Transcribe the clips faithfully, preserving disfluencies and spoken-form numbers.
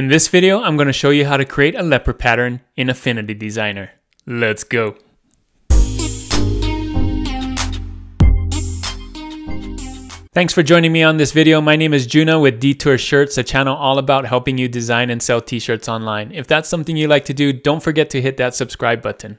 In this video, I'm going to show you how to create a leopard pattern in Affinity Designer. Let's go! Thanks for joining me on this video. My name is Juno with Detour Shirts, a channel all about helping you design and sell t-shirts online. If that's something you like to do, don't forget to hit that subscribe button.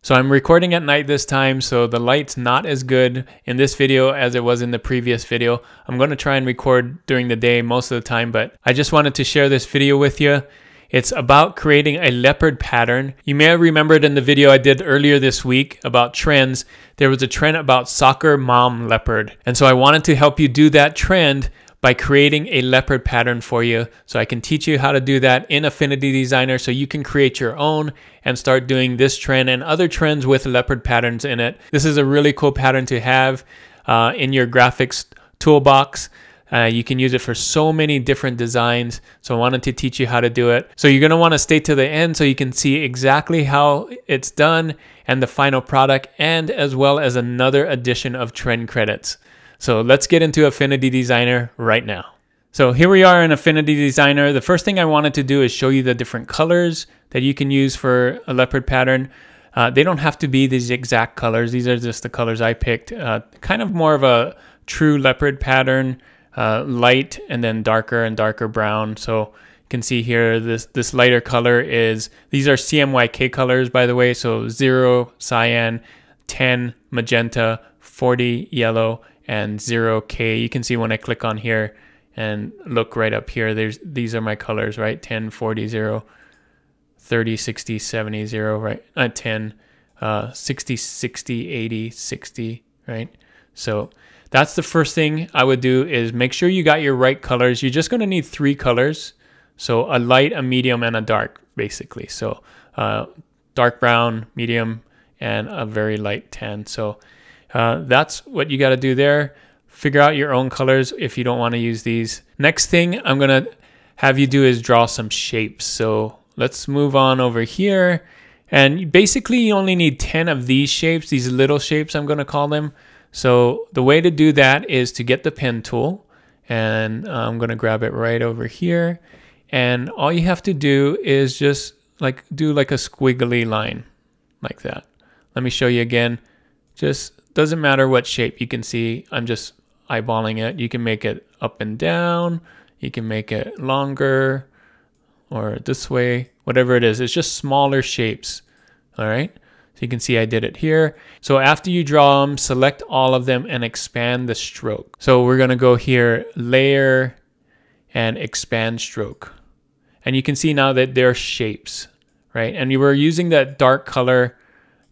So I'm recording at night this time, so the light's not as good in this video as it was in the previous video. I'm going to try and record during the day most of the time, but I just wanted to share this video with you. It's about creating a leopard pattern. You may have remembered in the video I did earlier this week about trends, there was a trend about soccer mom leopard. And so I wanted to help you do that trend by creating a leopard pattern for you. So I can teach you how to do that in Affinity Designer so you can create your own and start doing this trend and other trends with leopard patterns in it. This is a really cool pattern to have uh, in your graphics toolbox. Uh, you can use it for so many different designs. So I wanted to teach you how to do it. So you're gonna wanna stay to the end so you can see exactly how it's done and the final product, and as well as another edition of trend credits. So let's get into Affinity Designer right now. So here we are in Affinity Designer. The first thing I wanted to do is show you the different colors that you can use for a leopard pattern. Uh, they don't have to be these exact colors. These are just the colors I picked. Uh, kind of more of a true leopard pattern, uh, light and then darker and darker brown. So you can see here this, this lighter color is, these are C M Y K colors, by the way. So zero cyan, ten magenta, forty yellow, and zero K. You can see when I click on here and look right up here, there's these are my colors, right? ten, forty, zero, thirty, sixty, seventy, zero, right? Uh, ten, uh, sixty, sixty, eighty, sixty, right? So that's the first thing I would do is make sure you got your right colors. You're just gonna need three colors. So a light, a medium, and a dark, basically. So uh, dark brown, medium, and a very light tan. So Uh, that's what you got to do there. Figure out your own colors if you don't want to use these. Next thing I'm going to have you do is draw some shapes. So let's move on over here. And basically you only need ten of these shapes, these little shapes I'm going to call them. So the way to do that is to get the pen tool, and I'm going to grab it right over here. And all you have to do is just like do like a squiggly line like that. Let me show you again. Just doesn't matter what shape. You can see I'm just eyeballing it. You can make it up and down. You can make it longer or this way, whatever it is. It's just smaller shapes. All right. So you can see I did it here. So after you draw them, select all of them and expand the stroke. So we're going to go here, layer and expand stroke. And you can see now that they're shapes, right? And you were using that dark color,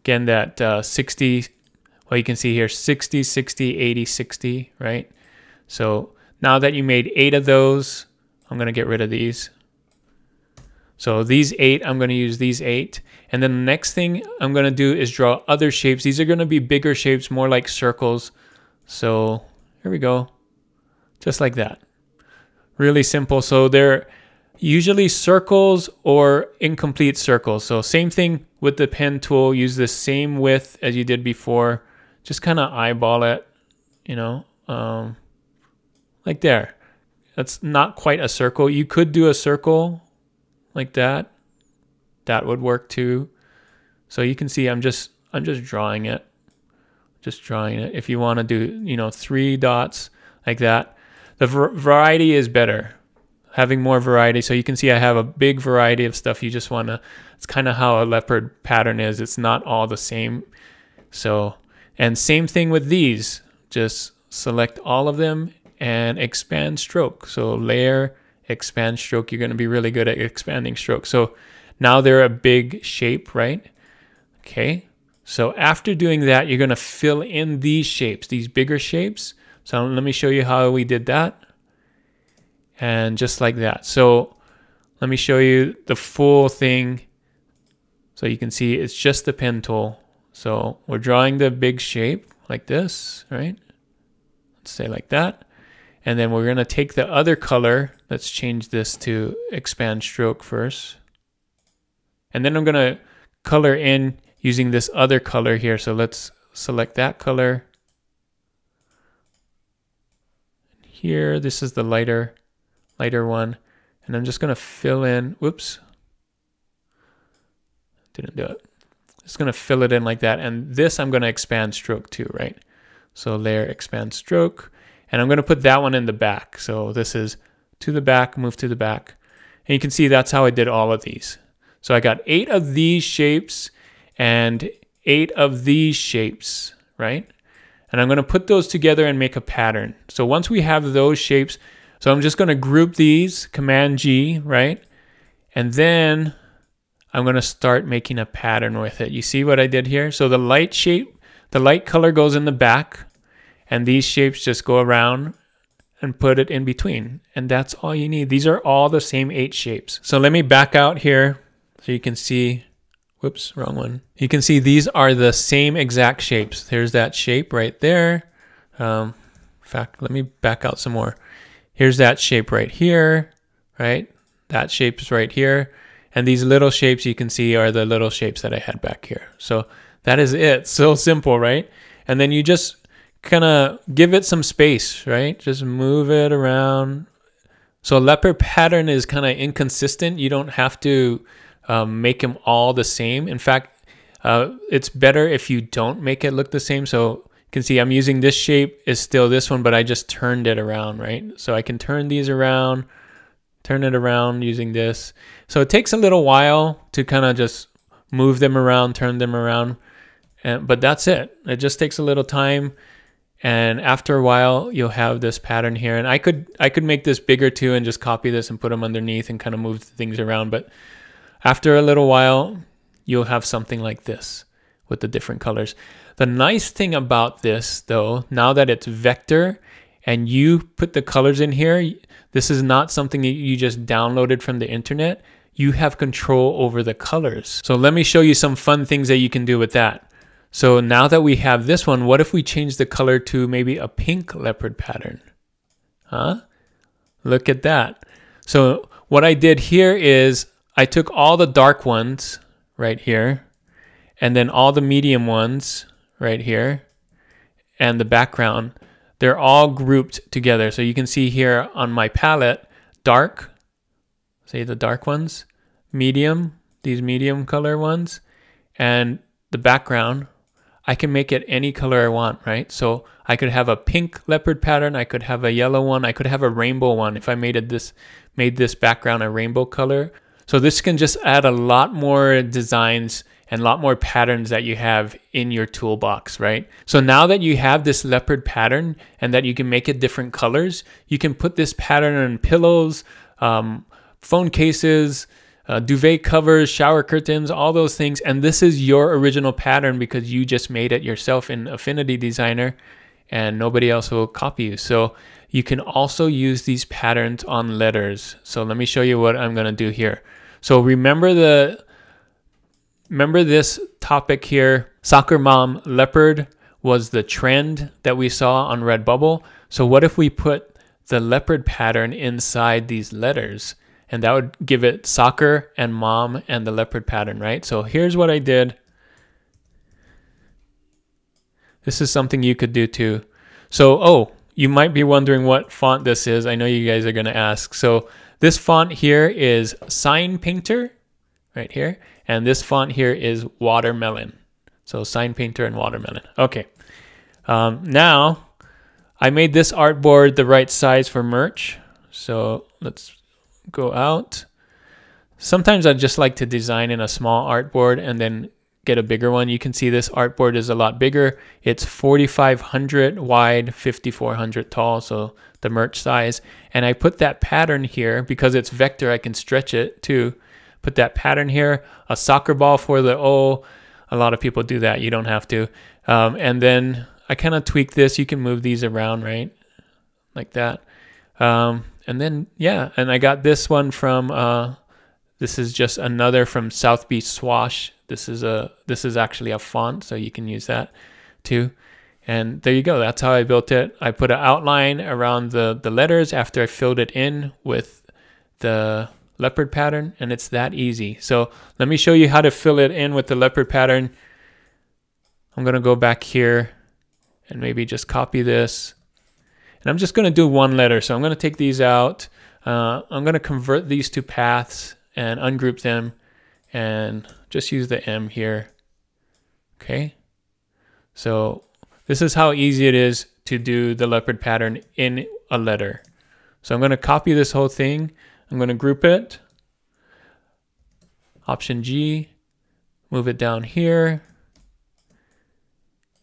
again, that uh, sixty. Well, you can see here sixty, sixty, eighty, sixty, right? So now that you made eight of those, I'm going to get rid of these. So these eight, I'm going to use these eight. And then the next thing I'm going to do is draw other shapes. These are going to be bigger shapes, more like circles. So here we go. Just like that. Really simple. So they're usually circles or incomplete circles. So same thing with the pen tool. Use the same width as you did before. Just kind of eyeball it, you know, um, like there. That's not quite a circle. You could do a circle like that. That would work too. So you can see I'm just I'm just drawing it, just drawing it. If you want to do, you know, three dots like that, the var variety is better. Having more variety. So you can see I have a big variety of stuff. You just want to. It's kind of how a leopard pattern is. It's not all the same. So. And same thing with these, just select all of them and expand stroke. So layer, expand stroke, you're gonna be really good at expanding stroke. So now they're a big shape, right? Okay, so after doing that, you're gonna fill in these shapes, these bigger shapes. So let me show you how we did that. And just like that. So let me show you the full thing. So you can see it's just the pen tool. So we're drawing the big shape like this, right? Let's say like that. And then we're going to take the other color. Let's change this to expand stroke first. And then I'm going to color in using this other color here. So let's select that color. Here, this is the lighter, lighter one. And I'm just going to fill in, whoops, didn't do it. Just going to fill it in like that. And this I'm going to expand stroke too, right? So layer, expand stroke. And I'm going to put that one in the back. So this is to the back, move to the back. And you can see that's how I did all of these. So I got eight of these shapes and eight of these shapes, right? And I'm going to put those together and make a pattern. So once we have those shapes, so I'm just going to group these, Command G, right? And then I'm going to start making a pattern with it. You see what I did here? So the light shape, the light color goes in the back, and these shapes just go around and put it in between. And that's all you need. These are all the same eight shapes. So let me back out here so you can see, whoops, wrong one. You can see these are the same exact shapes. There's that shape right there. Um, in fact, let me back out some more. Here's that shape right here, right? That shape's right here. And these little shapes you can see are the little shapes that I had back here. So that is it. So simple, right? And then you just kind of give it some space, right? Just move it around. So a leopard pattern is kind of inconsistent. You don't have to um, make them all the same. In fact, uh, it's better if you don't make it look the same. So you can see I'm using this shape is still this one, but I just turned it around, right? So I can turn these around, turn it around using this. So it takes a little while to kind of just move them around, turn them around, and, but that's it. It just takes a little time. And after a while, you'll have this pattern here. And I could I could make this bigger too and just copy this and put them underneath and kind of move things around. But after a little while, you'll have something like this with the different colors. The nice thing about this though, now that it's vector and you put the colors in here, this is not something that you just downloaded from the internet. You have control over the colors. So let me show you some fun things that you can do with that. So now that we have this one, what if we change the color to maybe a pink leopard pattern? Huh? Look at that. So what I did here is I took all the dark ones right here, and then all the medium ones right here, and the background. They're all grouped together. So you can see here on my palette, dark, say the dark ones, medium, these medium color ones, and the background. I can make it any color I want, right? So I could have a pink leopard pattern, I could have a yellow one, I could have a rainbow one if I made it this made this background a rainbow color. So this can just add a lot more designs and a lot more patterns that you have in your toolbox, right? So now that you have this leopard pattern and that you can make it different colors, you can put this pattern on pillows, um, phone cases, Uh, duvet covers, shower curtains, all those things. And this is your original pattern because you just made it yourself in Affinity Designer and nobody else will copy you. So you can also use these patterns on letters. So let me show you what I'm going to do here. So remember the, remember this topic here, Soccer Mom Leopard was the trend that we saw on Redbubble. So what if we put the leopard pattern inside these letters? And that would give it soccer and mom and the leopard pattern, right? So here's what I did. This is something you could do too. So, oh, you might be wondering what font this is. I know you guys are going to ask. So this font here is Sign Painter right here. And this font here is Watermelon. So Sign Painter and Watermelon. Okay. Um, now I made this artboard the right size for merch. So let's go out. Sometimes I just like to design in a small artboard and then get a bigger one. You can see this artboard is a lot bigger. It's forty-five hundred wide, fifty-four hundred tall, so the merch size. And I put that pattern here because it's vector, I can stretch it too. Put that pattern here, a soccer ball for the O. A lot of people do that, you don't have to. Um, and then I kind of tweak this. You can move these around, right? Like that. Um, And then, yeah, and I got this one from, uh, this is just another from South Beach Swash. This is a, this is actually a font, so you can use that too. And there you go. That's how I built it. I put an outline around the, the letters after I filled it in with the leopard pattern, and it's that easy. So let me show you how to fill it in with the leopard pattern. I'm going to go back here and maybe just copy this. And I'm just going to do one letter. So I'm going to take these out. Uh, I'm going to convert these to paths and ungroup them and just use the M here. Okay. So this is how easy it is to do the leopard pattern in a letter. So I'm going to copy this whole thing. I'm going to group it. Option G, move it down here.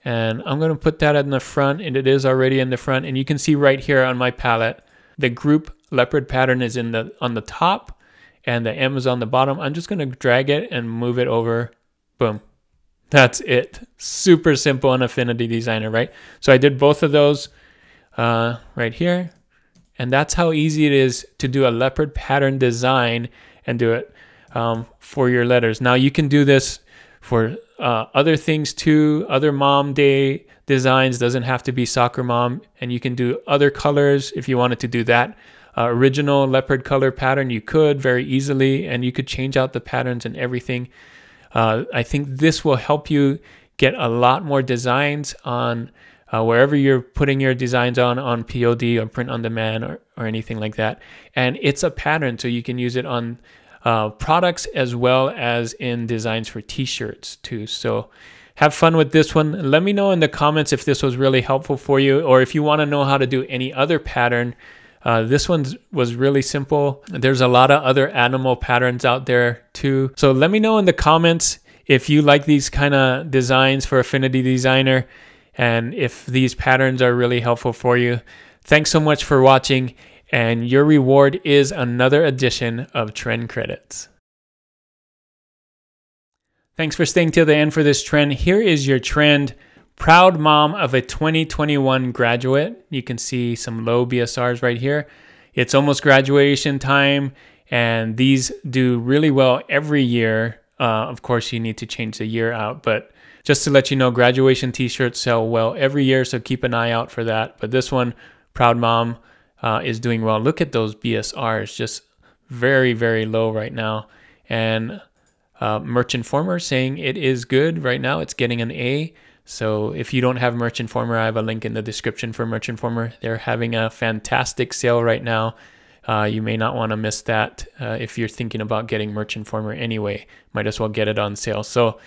And I'm going to put that in the front, and it is already in the front. And you can see right here on my palette, the group leopard pattern is in the on the top and the M is on the bottom. I'm just going to drag it and move it over. Boom. That's it. Super simple on Affinity Designer, right? So I did both of those uh, right here. And that's how easy it is to do a leopard pattern design and do it um, for your letters. Now you can do this for uh, other things too, other mom day designs. Doesn't have to be soccer mom, and you can do other colors if you wanted to do that. Uh, original leopard color pattern, you could very easily, and you could change out the patterns and everything. Uh, I think this will help you get a lot more designs on uh, wherever you're putting your designs on, on P O D or print on demand or, or anything like that. And it's a pattern, so you can use it on uh, products as well as in designs for t-shirts too. So have fun with this one. Let me know in the comments if this was really helpful for you, or if you want to know how to do any other pattern. Uh, this one was really simple. There's a lot of other animal patterns out there too. So let me know in the comments if you like these kind of designs for Affinity Designer and if these patterns are really helpful for you. Thanks so much for watching, and your reward is another edition of Trend Credits. Thanks for staying till the end for this trend. Here is your trend. Proud mom of a twenty twenty-one graduate. You can see some low B S Rs right here. It's almost graduation time, and these do really well every year. Uh, of course, you need to change the year out, but just to let you know, graduation t-shirts sell well every year, so keep an eye out for that. But this one, Proud Mom, uh, is doing well. Look at those B S Rs, just very, very low right now. And uh, Merch Informer saying it is good right now. It's getting an A. So if you don't have Merch Informer, I have a link in the description for Merch Informer. They're having a fantastic sale right now. Uh, you may not want to miss that uh, if you're thinking about getting Merch Informer anyway. Might as well get it on sale. So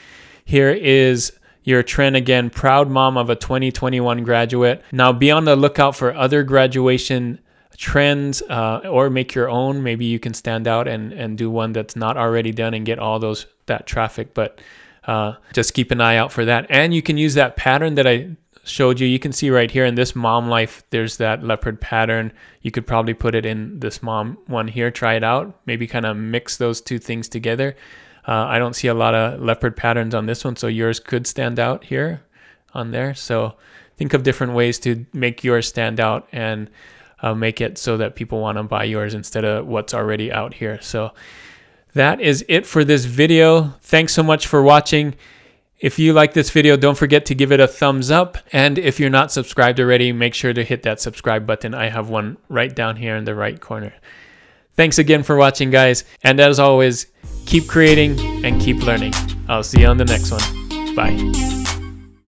here is your trend again. Proud mom of a twenty twenty-one graduate. Now be on the lookout for other graduation trends, uh, or make your own. Maybe you can stand out and, and do one that's not already done and get all those that traffic. But Uh, just keep an eye out for that. And you can use that pattern that I showed you. You can see right here in this mom life, there's that leopard pattern. You could probably put it in this mom one here, try it out, maybe kind of mix those two things together. Uh, I don't see a lot of leopard patterns on this one, so yours could stand out here on there. So think of different ways to make yours stand out and uh, make it so that people want to buy yours instead of what's already out here. So that is it for this video. Thanks so much for watching. If you like this video, don't forget to give it a thumbs up. And if you're not subscribed already, make sure to hit that subscribe button. I have one right down here in the right corner. Thanks again for watching, guys. And as always, keep creating and keep learning. I'll see you on the next one. Bye.